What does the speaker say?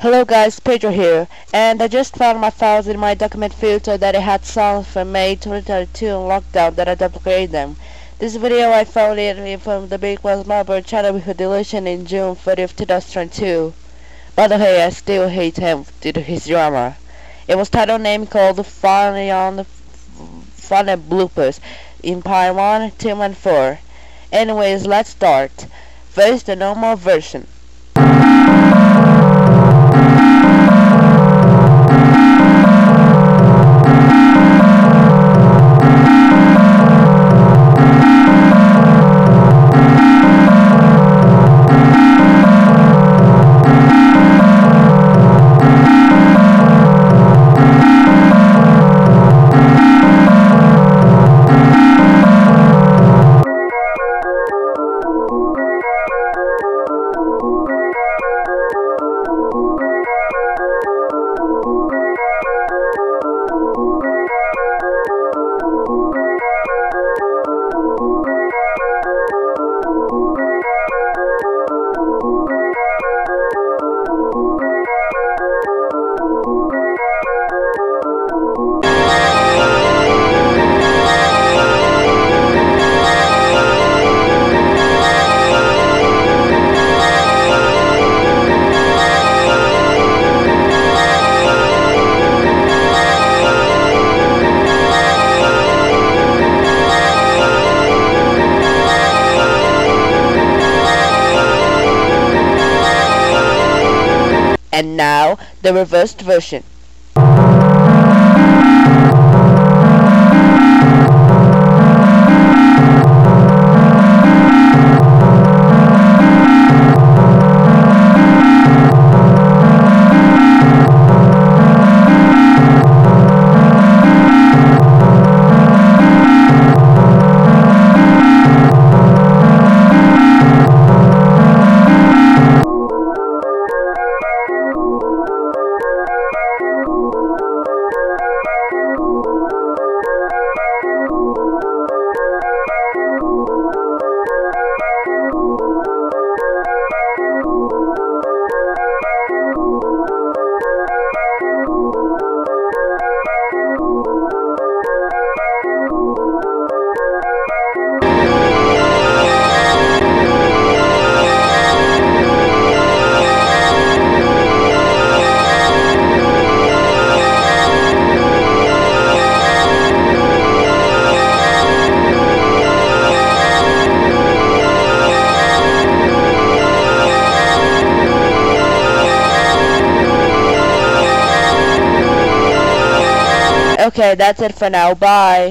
Hello guys, Pedro here, and I just found my files in my document filter that I had some from May 2022 lockdown that I duplicated them. This video I found it from the Big One's Marble channel with a deletion in June 30th, 2022. By the way, I still hate him due to his drama. It was title name called Funny Bloopers in Part 1, 2 and 4. Anyways, let's start. First, the normal version. And now, the reversed version. Okay, that's it for now. Bye.